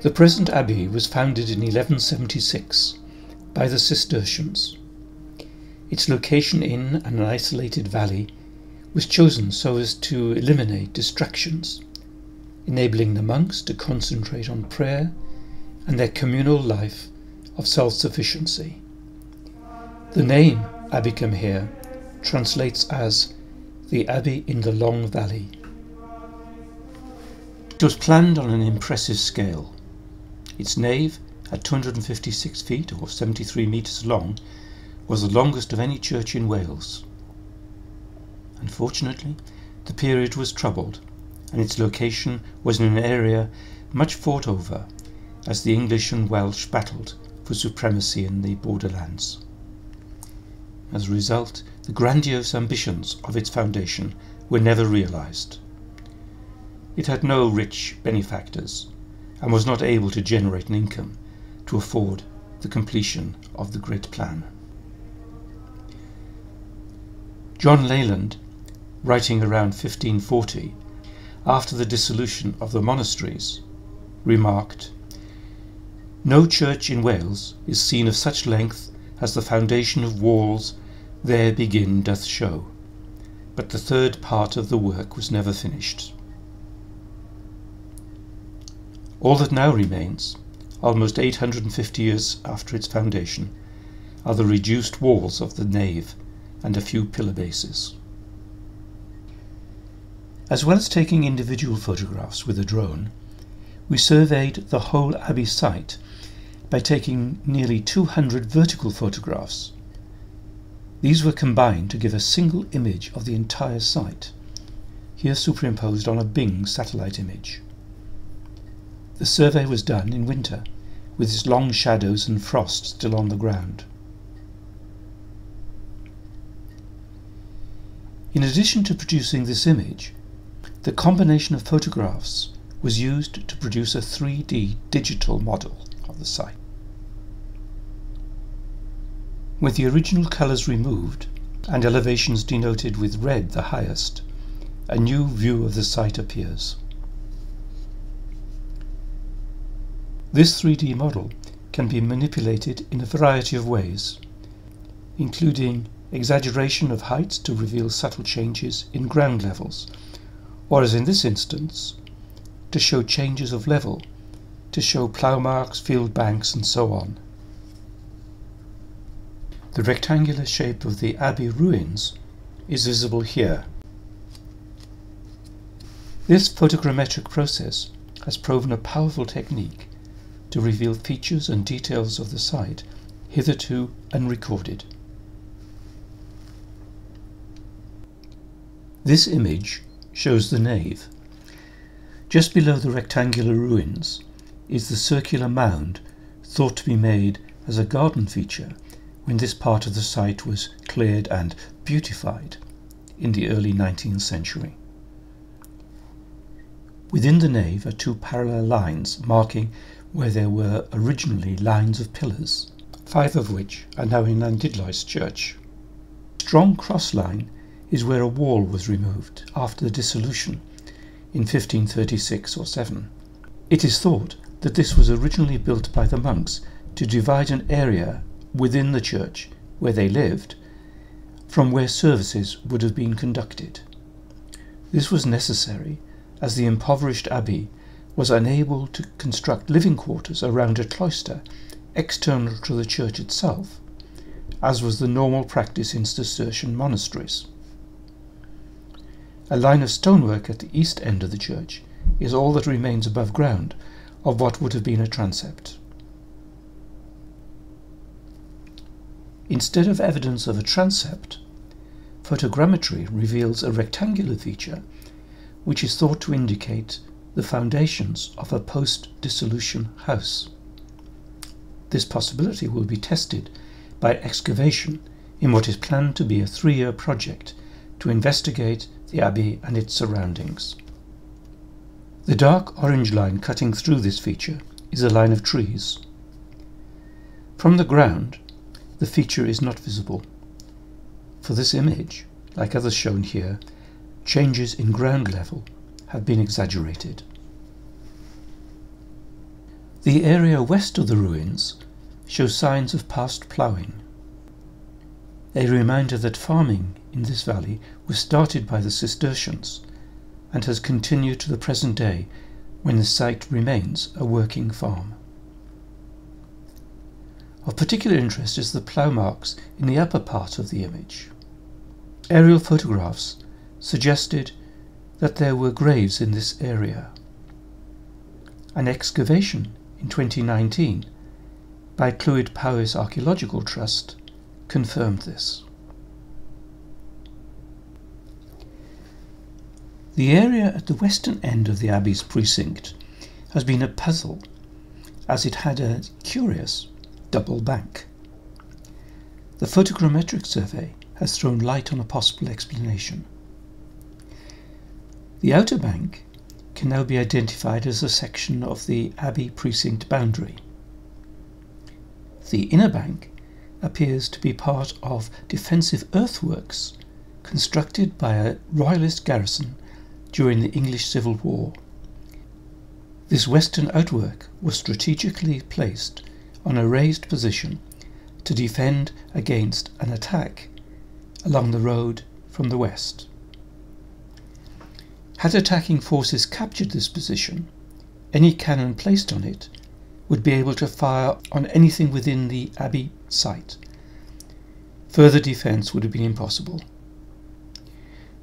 The present abbey was founded in 1176 by the Cistercians. Its location in an isolated valley was chosen so as to eliminate distractions, enabling the monks to concentrate on prayer and their communal life of self-sufficiency. The name Abbeycwmhir translates as the Abbey in the Long Valley. It was planned on an impressive scale. Its nave, at 256 feet or 73 metres long, was the longest of any church in Wales. Unfortunately, the period was troubled, and its location was in an area much fought over as the English and Welsh battled for supremacy in the borderlands. As a result, the grandiose ambitions of its foundation were never realised. It had no rich benefactors and was not able to generate an income to afford the completion of the great plan. John Leyland, writing around 1540, after the dissolution of the monasteries, remarked, "No church in Wales is seen of such length as the foundation of walls there begin doth show, but the third part of the work was never finished." All that now remains, almost 850 years after its foundation, are the reduced walls of the nave and a few pillar bases. As well as taking individual photographs with a drone, we surveyed the whole abbey site by taking nearly 200 vertical photographs. These were combined to give a single image of the entire site, here superimposed on a Bing satellite image. The survey was done in winter, with its long shadows and frost still on the ground. In addition to producing this image, the combination of photographs was used to produce a 3D digital model of the site. With the original colours removed and elevations denoted with red the highest, a new view of the site appears. This 3D model can be manipulated in a variety of ways, including exaggeration of heights to reveal subtle changes in ground levels, or as in this instance, to show changes of level, to show plough marks, field banks and so on. The rectangular shape of the abbey ruins is visible here. This photogrammetric process has proven a powerful technique to reveal features and details of the site hitherto unrecorded. This image shows the nave. Just below the rectangular ruins is the circular mound thought to be made as a garden feature when this part of the site was cleared and beautified in the early 19th century. Within the nave are two parallel lines marking where there were originally lines of pillars, 5 of which are now in Landidlois Church. A strong cross line is where a wall was removed after the dissolution in 1536 or 7. It is thought that this was originally built by the monks to divide an area within the church where they lived from where services would have been conducted. This was necessary as the impoverished abbey was unable to construct living quarters around a cloister external to the church itself, as was the normal practice in Cistercian monasteries. A line of stonework at the east end of the church is all that remains above ground of what would have been a transept. Instead of evidence of a transept, photogrammetry reveals a rectangular feature which is thought to indicate the foundations of a post-dissolution house. This possibility will be tested by excavation in what is planned to be a 3-year project to investigate the abbey and its surroundings. The dark orange line cutting through this feature is a line of trees. From the ground, the feature is not visible, for this image, like others shown here, changes in ground level have been exaggerated. The area west of the ruins shows signs of past ploughing, a reminder that farming in this valley was started by the Cistercians and has continued to the present day when the site remains a working farm. Of particular interest is the plough marks in the upper part of the image. Aerial photographs suggested that there were graves in this area. An excavation in 2019 by Clwyd Powys Archaeological Trust confirmed this. The area at the western end of the Abbey's precinct has been a puzzle, as it had a curious double bank. The photogrammetric survey has thrown light on a possible explanation. The outer bank can now be identified as a section of the Abbey precinct boundary. The inner bank appears to be part of defensive earthworks constructed by a royalist garrison during the English Civil War. This western outwork was strategically placed on a raised position to defend against an attack along the road from the west. Had attacking forces captured this position, any cannon placed on it would be able to fire on anything within the Abbey site. Further defence would have been impossible.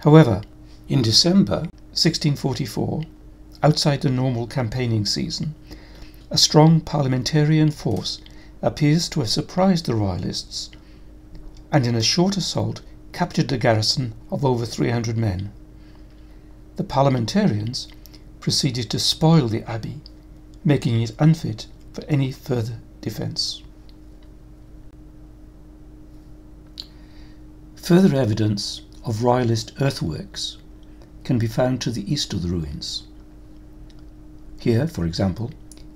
However, in December 1644, outside the normal campaigning season, a strong parliamentarian force appears to have surprised the royalists and in a short assault captured the garrison of over 300 men. The parliamentarians proceeded to spoil the abbey, making it unfit for any further defence. Further evidence of royalist earthworks can be found to the east of the ruins. Here, for example,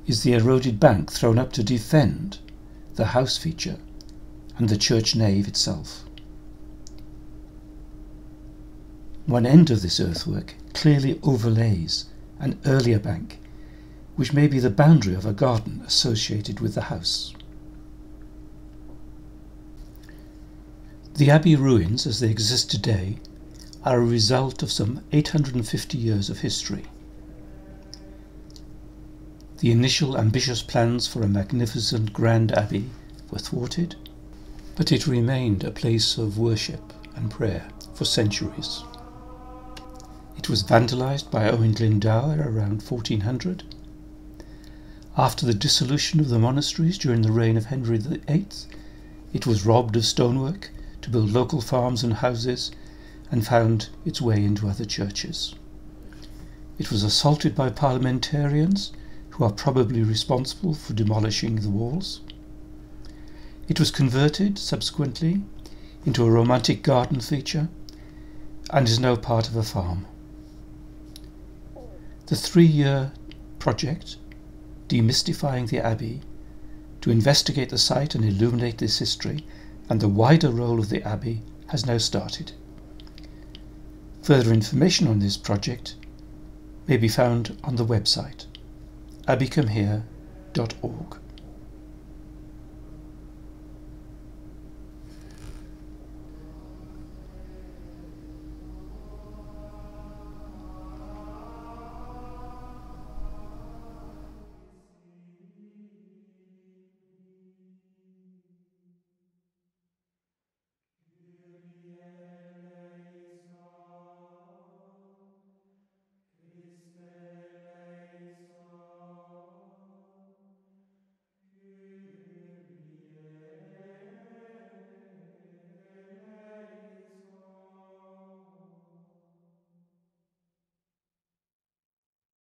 is the eroded bank thrown up to defend the house feature and the church nave itself. One end of this earthwork clearly overlays an earlier bank, which may be the boundary of a garden associated with the house. The Abbey ruins, as they exist today, are a result of some 850 years of history. The initial ambitious plans for a magnificent grand abbey were thwarted, but it remained a place of worship and prayer for centuries. It was vandalised by Owen Glyndower around 1400. After the dissolution of the monasteries during the reign of Henry VIII, it was robbed of stonework to build local farms and houses and found its way into other churches. It was assaulted by parliamentarians who are probably responsible for demolishing the walls. It was converted subsequently into a romantic garden feature and is now part of a farm. The three-year project Demystifying the Abbey, to investigate the site and illuminate this history and the wider role of the Abbey, has now started. Further information on this project may be found on the website abbeycwmhir.org.